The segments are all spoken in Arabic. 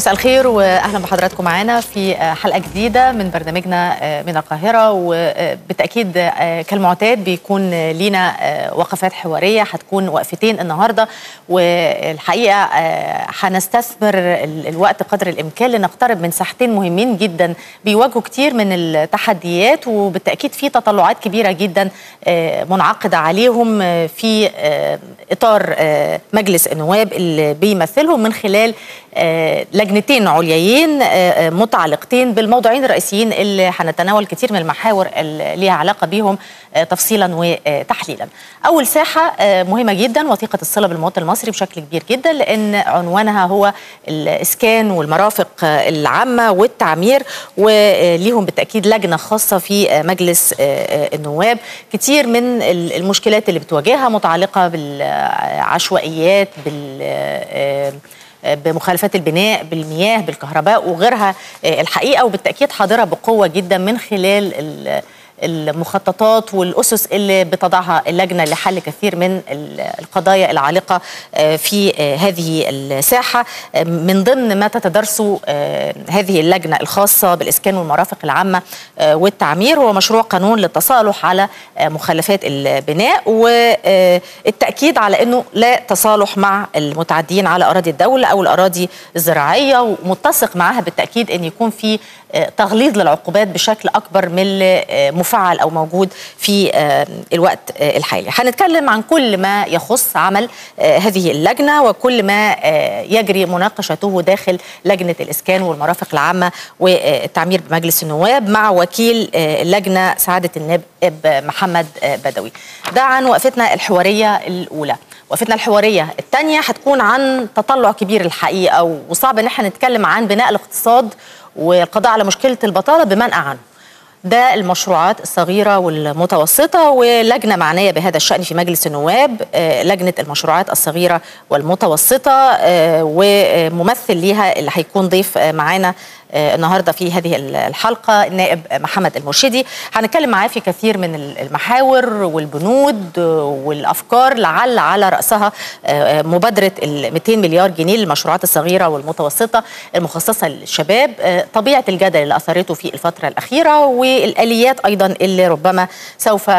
مساء الخير واهلا بحضراتكم معانا في حلقه جديده من برنامجنا من القاهره، وبالتاكيد كالمعتاد بيكون لينا وقفات حواريه، هتكون وقفتين النهارده، والحقيقه هنستثمر الوقت قدر الامكان لنقترب من ساحتين مهمين جدا بيواجهوا كتير من التحديات، وبالتاكيد في تطلعات كبيره جدا منعقده عليهم في اطار مجلس النواب اللي بيمثلهم من خلال لجنتين عليين متعلقتين بالموضوعين الرئيسيين اللي هنتناول كتير من المحاور اللي ليها علاقه بيهم تفصيلا وتحليلا. اول ساحه مهمه جدا وثيقه الصله بالمواطن المصري بشكل كبير جدا، لان عنوانها هو الاسكان والمرافق العامه والتعمير، وليهم بالتاكيد لجنه خاصه في مجلس النواب. كتير من المشكلات اللي بتواجهها متعلقه بالعشوائيات، بمخالفات البناء، بالمياه، بالكهرباء وغيرها الحقيقة، وبالتأكيد حاضرة بقوة جدا من خلال المخططات والأسس اللي بتضعها اللجنة لحل كثير من القضايا العالقة في هذه الساحة. من ضمن ما تتدرسه هذه اللجنة الخاصة بالإسكان والمرافق العامة والتعمير هو مشروع قانون للتصالح على مخالفات البناء، والتأكيد على أنه لا تصالح مع المتعدين على أراضي الدولة أو الأراضي الزراعية، ومتسق معها بالتأكيد أن يكون في تغليظ للعقوبات بشكل أكبر من مفعل أو موجود في الوقت الحالي. هنتكلم عن كل ما يخص عمل هذه اللجنة وكل ما يجري مناقشته داخل لجنة الإسكان والمرافق العامة والتعمير بمجلس النواب مع وكيل اللجنة سعادة النائب محمد بدوي. ده عن وقفتنا الحوارية الأولى. وقفتنا الحوارية الثانية هتكون عن تطلع كبير الحقيقة، وصعب إن احنا نتكلم عن بناء الاقتصاد والقضاء على مشكلة البطالة بمنأى عنه. ده المشروعات الصغيرة والمتوسطة، ولجنة معنية بهذا الشأن في مجلس النواب لجنة المشروعات الصغيرة والمتوسطة، وممثل ليها اللي هيكون ضيف معانا النهاردة في هذه الحلقة النائب محمد المرشدي. هنتكلم معاه في كثير من المحاور والبنود والأفكار، لعل على رأسها مبادرة 200 مليار جنيه للمشروعات الصغيرة والمتوسطة المخصصة للشباب، طبيعة الجدل اللي أثرته في الفترة الأخيرة، والآليات أيضا اللي ربما سوف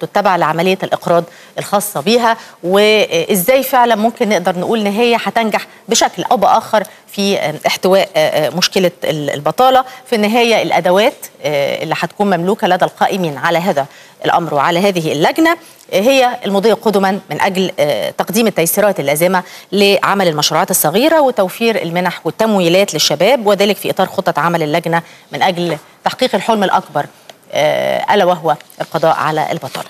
تتبع لعملية الإقراض الخاصة بها، وإزاي فعلا ممكن نقدر نقول إن هي هتنجح بشكل أو بآخر في احتواء مشكلة البطالة. في النهاية الأدوات اللي هتكون مملوكة لدى القائمين على هذا الأمر وعلى هذه اللجنة هي المضي قدما من أجل تقديم التيسيرات اللازمة لعمل المشروعات الصغيرة وتوفير المنح والتمويلات للشباب، وذلك في إطار خطة عمل اللجنة من أجل تحقيق الحلم الأكبر ألا وهو القضاء على البطالة.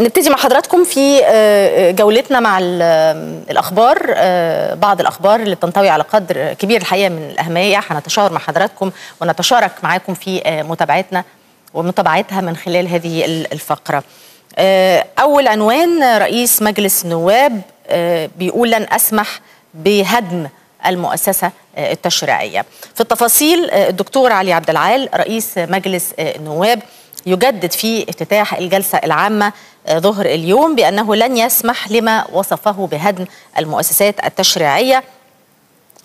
نبتدي مع حضراتكم في جولتنا مع الأخبار. بعض الأخبار اللي بتنطوي على قدر كبير الحقيقة من الأهمية هنتشاور مع حضراتكم ونتشارك معاكم في متابعتنا ومتابعتها من خلال هذه الفقرة. أول عنوان، رئيس مجلس النواب بيقول لن أسمح بهدم المؤسسة التشريعية. في التفاصيل الدكتور علي عبد العال رئيس مجلس النواب يجدد في افتتاح الجلسة العامة ظهر اليوم بأنه لن يسمح لما وصفه بهدم المؤسسات التشريعية،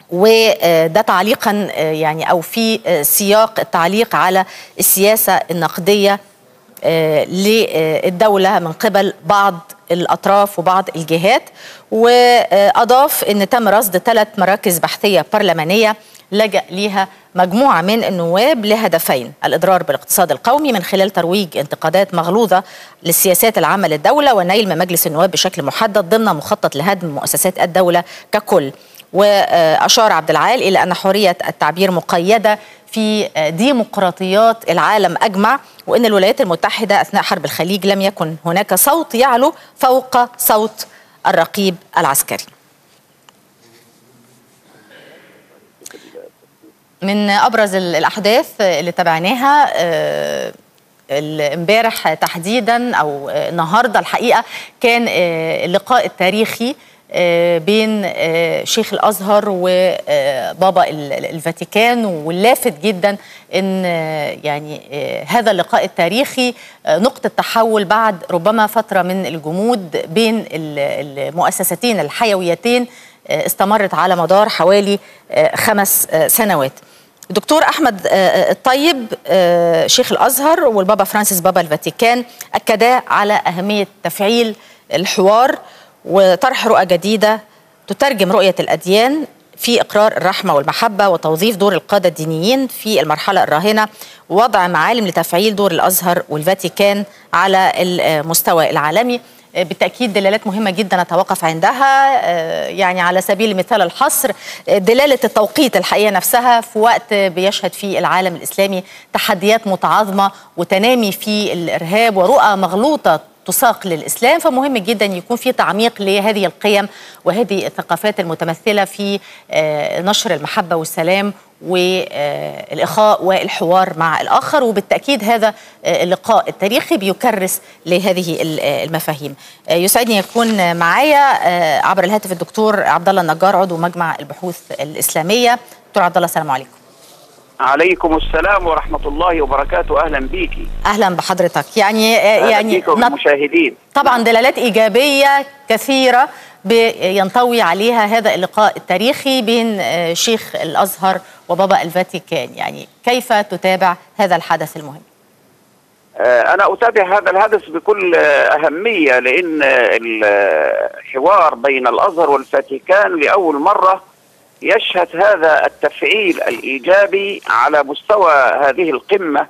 وده تعليقا يعني أو في سياق التعليق على السياسة النقدية للدولة من قبل بعض الأطراف وبعض الجهات. وأضاف أن تم رصد 3 مراكز بحثية برلمانية لجأ ليها مجموعة من النواب لهدفين: الإضرار بالاقتصاد القومي من خلال ترويج انتقادات مغلوظة للسياسات العامة للدولة، ونيل من مجلس النواب بشكل محدد ضمن مخطط لهدم مؤسسات الدولة ككل. وأشار عبد العال إلى أن حرية التعبير مقيدة في ديمقراطيات العالم أجمع، وأن الولايات المتحدة أثناء حرب الخليج لم يكن هناك صوت يعلو فوق صوت الرقيب العسكري. من أبرز الأحداث اللي تابعناها امبارح تحديدا أو النهارده الحقيقة كان اللقاء التاريخي بين شيخ الأزهر وبابا الفاتيكان، واللافت جدا أن يعني هذا اللقاء التاريخي نقطة تحول بعد ربما فترة من الجمود بين المؤسستين الحيويتين استمرت على مدار حوالي 5 سنوات. الدكتور احمد الطيب شيخ الازهر والبابا فرانسيس بابا الفاتيكان اكدا على اهميه تفعيل الحوار وطرح رؤى جديده تترجم رؤيه الاديان في اقرار الرحمه والمحبه وتوظيف دور القاده الدينيين في المرحله الراهنه ووضع معالم لتفعيل دور الازهر والفاتيكان على المستوى العالمي. بالتأكيد دلالات مهمة جدا نتوقف عندها، يعني على سبيل المثال الحصر دلالة التوقيت الحقيقة نفسها في وقت بيشهد فيه العالم الإسلامي تحديات متعاظمة وتنامي في الإرهاب ورؤى مغلوطة تساق للإسلام، فمهم جدا يكون في تعميق لهذه القيم وهذه الثقافات المتمثلة في نشر المحبة والسلام والإخاء والحوار مع الآخر. وبالتأكيد هذا اللقاء التاريخي بيكرس لهذه المفاهيم. يسعدني يكون معايا عبر الهاتف الدكتور عبد الله النجار عضو مجمع البحوث الإسلامية. دكتور عبد الله السلام عليكم. عليكم السلام ورحمة الله وبركاته، أهلا بيكي. أهلا بحضرتك. يعني المشاهدين طبعا دلالات إيجابية كثيرة بينطوي عليها هذا اللقاء التاريخي بين شيخ الأزهر وبابا الفاتيكان، يعني كيف تتابع هذا الحدث المهم؟ أنا أتابع هذا الحدث بكل أهمية، لأن الحوار بين الأزهر والفاتيكان لأول مرة يشهد هذا التفعيل الإيجابي على مستوى هذه القمة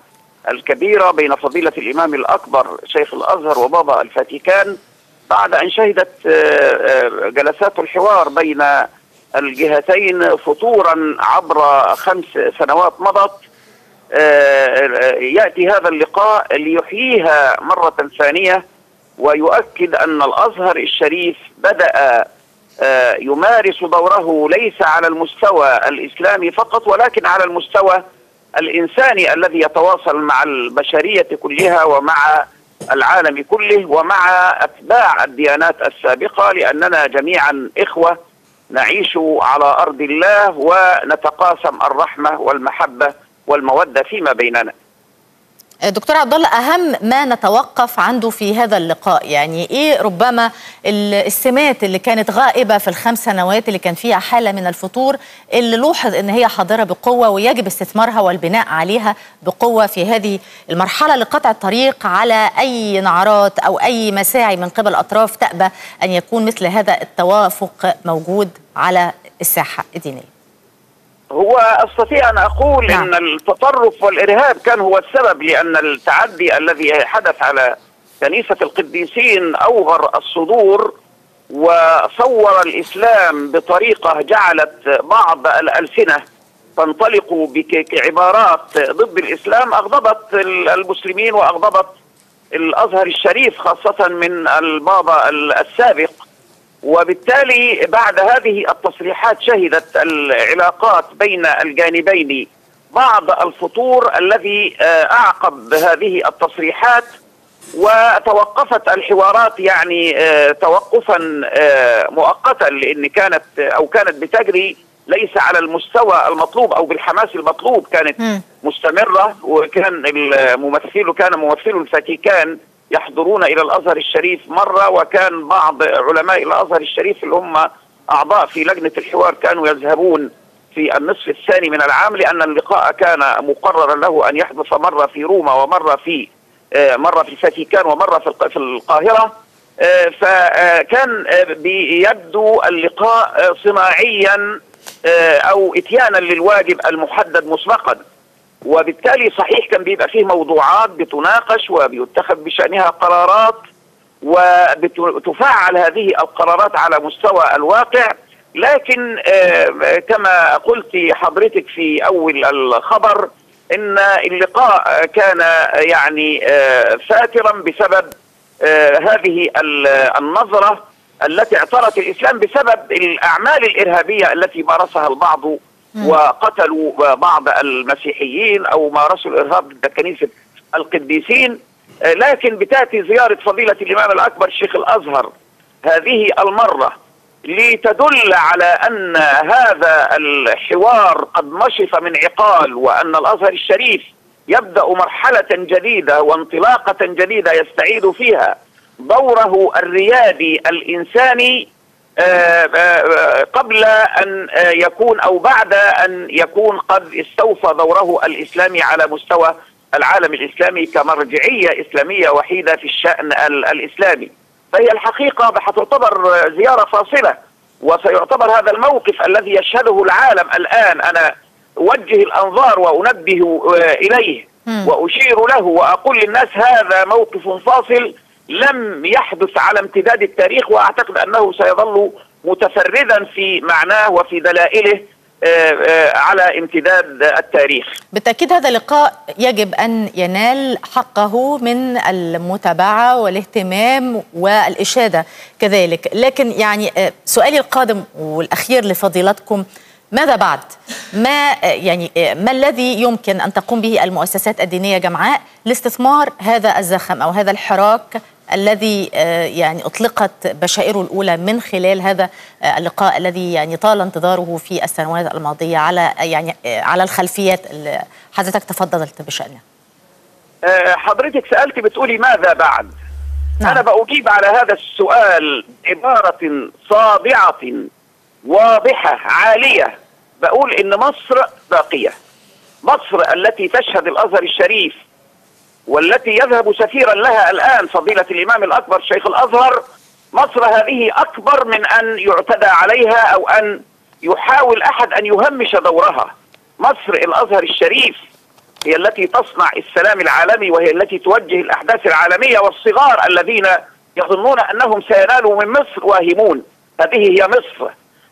الكبيرة بين فضيلة الإمام الأكبر شيخ الأزهر وبابا الفاتيكان، بعد أن شهدت جلسات الحوار بين الجهتين فطورا عبر 5 سنوات مضت. يأتي هذا اللقاء ليحييها مرة ثانية ويؤكد أن الأزهر الشريف بدأ يمارس دوره ليس على المستوى الإسلامي فقط، ولكن على المستوى الإنساني الذي يتواصل مع البشرية كلها ومع العالم كله ومع أتباع الديانات السابقة، لأننا جميعا إخوة نعيش على أرض الله ونتقاسم الرحمة والمحبة والمودة فيما بيننا. دكتور عبد الله، أهم ما نتوقف عنده في هذا اللقاء، يعني إيه ربما السمات اللي كانت غائبة في ال5 سنوات اللي كان فيها حالة من الفتور اللي لوحظ إن هي حاضرة بقوة ويجب استثمارها والبناء عليها بقوة في هذه المرحلة لقطع الطريق على أي نعرات أو أي مساعي من قبل أطراف تأبى أن يكون مثل هذا التوافق موجود على الساحة الدينية؟ هو استطيع ان اقول ان التطرف والارهاب كان هو السبب، لان التعدي الذي حدث على كنيسه القديسين اوغر الصدور وصور الاسلام بطريقه جعلت بعض الالسنه تنطلق بعبارات ضد الاسلام اغضبت المسلمين واغضبت الازهر الشريف خاصه من البابا السابق. وبالتالي بعد هذه التصريحات شهدت العلاقات بين الجانبين بعض الفتور الذي أعقب هذه التصريحات، وتوقفت الحوارات يعني توقفا مؤقتا، لأن كانت بتجري ليس على المستوى المطلوب أو بالحماس المطلوب، كانت مستمرة. وكان ممثل الفاتيكان يحضرون إلى الأزهر الشريف مرة، وكان بعض علماء الأزهر الشريف اللي هم أعضاء في لجنة الحوار كانوا يذهبون في النصف الثاني من العام، لأن اللقاء كان مقررا له أن يحدث مرة في روما ومرة في الفاتيكان ومرة في القاهرة. فكان بيبدو اللقاء صناعيا أو إتيانا للواجب المحدد مسبقا، وبالتالي صحيح كان بيبقى فيه موضوعات بتناقش وبيتخذ بشأنها قرارات وتفعل هذه القرارات على مستوى الواقع، لكن كما قلت حضرتك في أول الخبر إن اللقاء كان يعني ساترا بسبب هذه النظرة التي اعترت الإسلام بسبب الأعمال الإرهابية التي مارسها البعض وقتلوا بعض المسيحيين أو مارسوا الإرهاب ضد كنيسة القديسين. لكن بتأتي زيارة فضيلة الإمام الأكبر شيخ الأزهر هذه المرة لتدل على أن هذا الحوار قد نشف من عقال، وأن الأزهر الشريف يبدأ مرحلة جديدة وانطلاقة جديدة يستعيد فيها دوره الريادي الإنساني قبل أن يكون أو بعد أن يكون قد استوفى دوره الإسلامي على مستوى العالم الإسلامي كمرجعية إسلامية وحيدة في الشأن الإسلامي. فهي الحقيقة هتعتبر زيارة فاصلة، وسيعتبر هذا الموقف الذي يشهده العالم الآن. أنا أوجه الأنظار وأنبه إليه وأشير له وأقول للناس هذا موقف فاصل لم يحدث على امتداد التاريخ، وأعتقد أنه سيظل متفردا في معناه وفي دلائله على امتداد التاريخ. بالتأكيد هذا اللقاء يجب أن ينال حقه من المتابعة والاهتمام والإشادة كذلك. لكن يعني سؤالي القادم والأخير لفضيلتكم، ماذا بعد؟ ما الذي يمكن أن تقوم به المؤسسات الدينية جمعاء لاستثمار هذا الزخم أو هذا الحراك الذي يعني أطلقت بشائره الأولى من خلال هذا اللقاء الذي يعني طال انتظاره في السنوات الماضية على يعني على الخلفيات اللي حضرتك تفضلت بشأنها؟ حضرتك سألتي بتقولي ماذا بعد؟ نعم. أنا بأجيب على هذا السؤال بعبارة صادعة واضحة عالية، بقول إن مصر باقية. مصر التي تشهد الأزهر الشريف والتي يذهب سفيرا لها الآن فضيلة الإمام الأكبر شيخ الأزهر، مصر هذه أكبر من أن يعتدى عليها أو أن يحاول أحد أن يهمش دورها. مصر الأزهر الشريف هي التي تصنع السلام العالمي، وهي التي توجه الأحداث العالمية، والصغار الذين يظنون أنهم سينالوا من مصر واهمون. هذه هي مصر،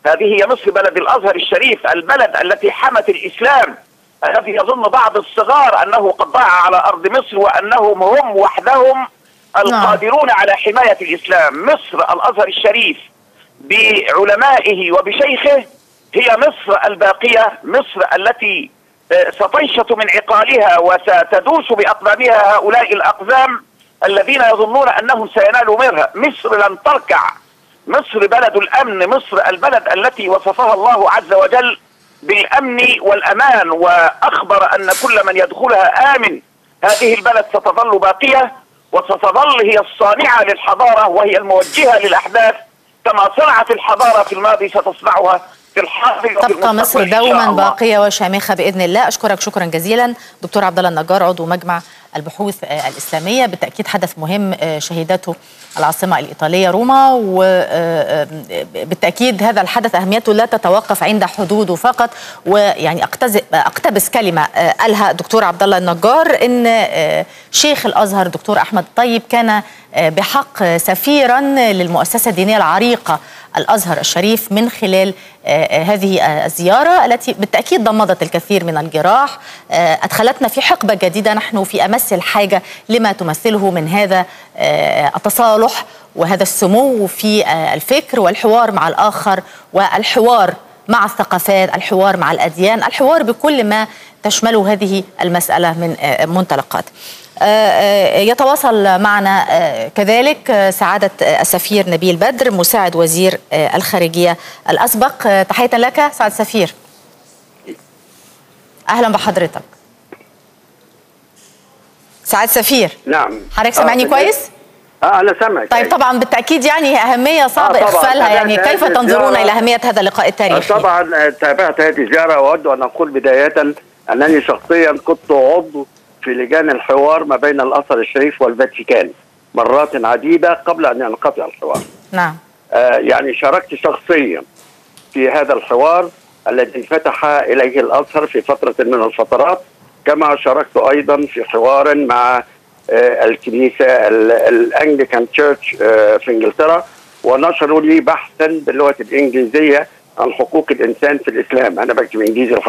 هذه هي مصر بلد الأزهر الشريف، البلد التي حمت الإسلام، الذي يظن بعض الصغار أنه قد ضاع على أرض مصر وأنهم هم وحدهم القادرون على حماية الإسلام. مصر الأزهر الشريف بعلمائه وبشيخه هي مصر الباقية، مصر التي ستنشط من عقالها وستدوس بأقدامها هؤلاء الأقدام الذين يظنون أنهم سينالوا منها. مصر لن تركع، مصر بلد الأمن، مصر البلد التي وصفها الله عز وجل بالأمن والأمان وأخبر أن كل من يدخلها آمن. هذه البلد ستظل باقية، وستظل هي الصانعة للحضارة وهي الموجهة للأحداث، كما صنعت الحضارة في الماضي ستصنعها في الحاضر. تبقى مصر دوما باقية وشامخة بإذن الله. أشكرك شكرا جزيلا دكتور عبد الله النجار، عضو مجمع البحوث الإسلامية. بالتأكيد حدث مهم شهدته العاصمة الإيطالية روما، وبالتأكيد هذا الحدث أهميته لا تتوقف عند حدوده فقط. ويعني أقتبس كلمة قالها دكتور عبد الله النجار، إن شيخ الأزهر دكتور أحمد الطيب كان بحق سفيرا للمؤسسة الدينية العريقة الأزهر الشريف من خلال هذه الزيارة التي بالتأكيد ضمدت الكثير من الجراح، أدخلتنا في حقبة جديدة نحن في أمس الحاجة لما تمثله من هذا التصالح وهذا السمو في الفكر والحوار مع الآخر والحوار مع الثقافات، الحوار مع الأديان، الحوار بكل ما تشمله هذه المسألة من منطلقات. يتواصل معنا كذلك سعادة السفير نبيل بدر مساعد وزير الخارجية الأسبق. تحية لك سعادة السفير، أهلا بحضرتك سعادة السفير. نعم حضرتك سامعني كويس؟ أنا سامعك. طيب طبعا بالتأكيد يعني أهمية صعب إغفالها، يعني كيف تنظرون إلى أهمية هذا اللقاء التاريخي؟ طبعا تابعت هذه الزيارة، وأود أن أقول بداية أنني شخصيا كنت عضو في لجان الحوار ما بين الأزهر الشريف والفاتيكان مرات عديدة قبل أن ينقطع الحوار. نعم. يعني شاركت شخصيا في هذا الحوار الذي انفتح إليه الأزهر في فترة من الفترات، كما شاركت أيضا في حوار مع الكنيسة الأنجليكان تشيرش في إنجلترا، ونشروا لي بحثا باللغة الإنجليزية عن حقوق الإنسان في الإسلام. أنا بكتب إنجليزي الحمد